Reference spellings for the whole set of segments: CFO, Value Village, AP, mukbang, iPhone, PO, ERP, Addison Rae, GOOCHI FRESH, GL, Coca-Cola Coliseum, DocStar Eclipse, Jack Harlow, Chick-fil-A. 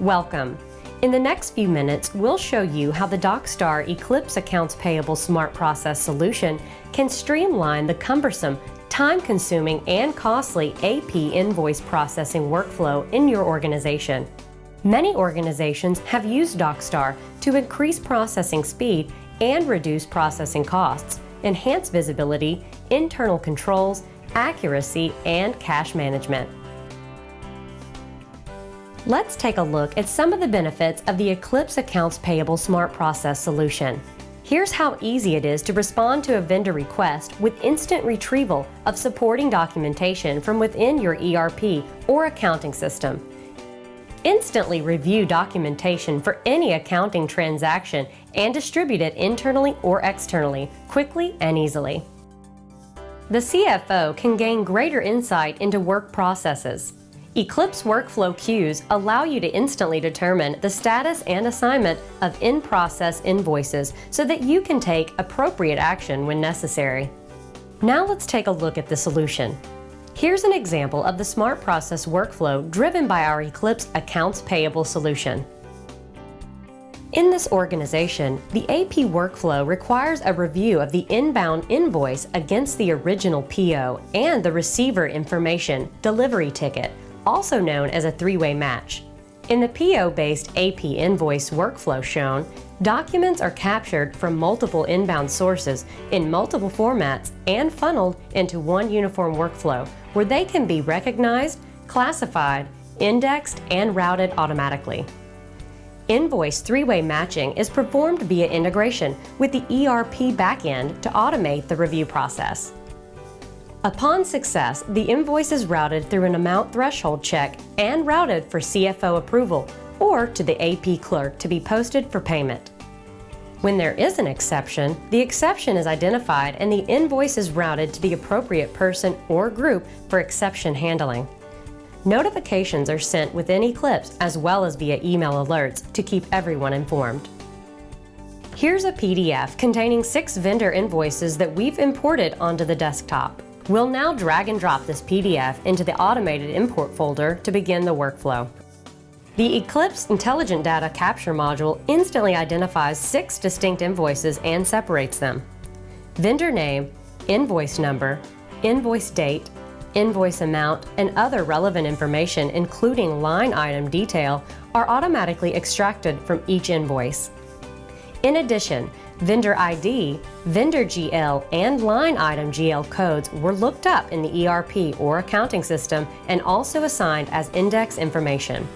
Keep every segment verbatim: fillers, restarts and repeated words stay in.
Welcome. In the next few minutes, we'll show you how the DocStar Eclipse Accounts Payable Smart Process solution can streamline the cumbersome, time-consuming, and costly A P invoice processing workflow in your organization. Many organizations have used DocStar to increase processing speed and reduce processing costs, enhance visibility, internal controls, accuracy, and cash management. Let's take a look at some of the benefits of the Eclipse Accounts Payable Smart Process solution. Here's how easy it is to respond to a vendor request with instant retrieval of supporting documentation from within your E R P or accounting system. Instantly review documentation for any accounting transaction and distribute it internally or externally, quickly and easily. The C F O can gain greater insight into work processes. Eclipse workflow queues allow you to instantly determine the status and assignment of in-process invoices so that you can take appropriate action when necessary. Now let's take a look at the solution. Here's an example of the smart process workflow driven by our Eclipse Accounts Payable solution. In this organization, the A P workflow requires a review of the inbound invoice against the original P O and the receiver information delivery ticket, also known as a three-way match. In the P O-based A P invoice workflow shown, documents are captured from multiple inbound sources in multiple formats and funneled into one uniform workflow where they can be recognized, classified, indexed, and routed automatically. Invoice three-way matching is performed via integration with the E R P backend to automate the review process. Upon success, the invoice is routed through an amount threshold check and routed for C F O approval or to the A P clerk to be posted for payment. When there is an exception, the exception is identified and the invoice is routed to the appropriate person or group for exception handling. Notifications are sent within Eclipse as well as via email alerts to keep everyone informed. Here's a P D F containing six vendor invoices that we've imported onto the desktop. We'll now drag and drop this P D F into the automated import folder to begin the workflow. The Eclipse Intelligent Data Capture module instantly identifies six distinct invoices and separates them. Vendor name, invoice number, invoice date, invoice amount, and other relevant information including line item detail are automatically extracted from each invoice. In addition, vendor I D, vendor G L, and line item G L codes were looked up in the E R P or accounting system and also assigned as index information.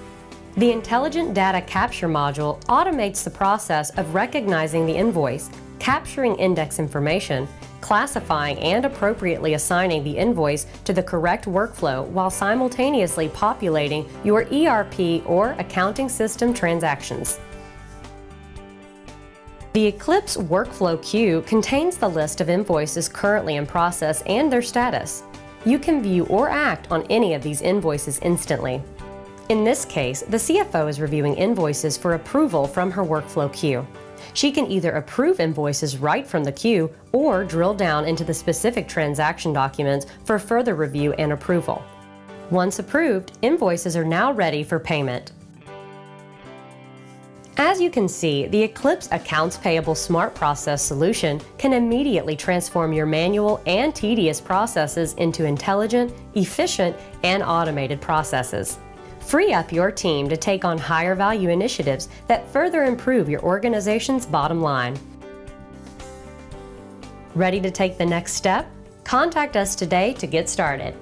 The Intelligent Data Capture module automates the process of recognizing the invoice, capturing index information, classifying and appropriately assigning the invoice to the correct workflow while simultaneously populating your E R P or accounting system transactions. The Eclipse workflow queue contains the list of invoices currently in process and their status. You can view or act on any of these invoices instantly. In this case, the C F O is reviewing invoices for approval from her workflow queue. She can either approve invoices right from the queue or drill down into the specific transaction documents for further review and approval. Once approved, invoices are now ready for payment. As you can see, the Eclipse Accounts Payable Smart Process solution can immediately transform your manual and tedious processes into intelligent, efficient, and automated processes. Free up your team to take on higher value initiatives that further improve your organization's bottom line. Ready to take the next step? Contact us today to get started.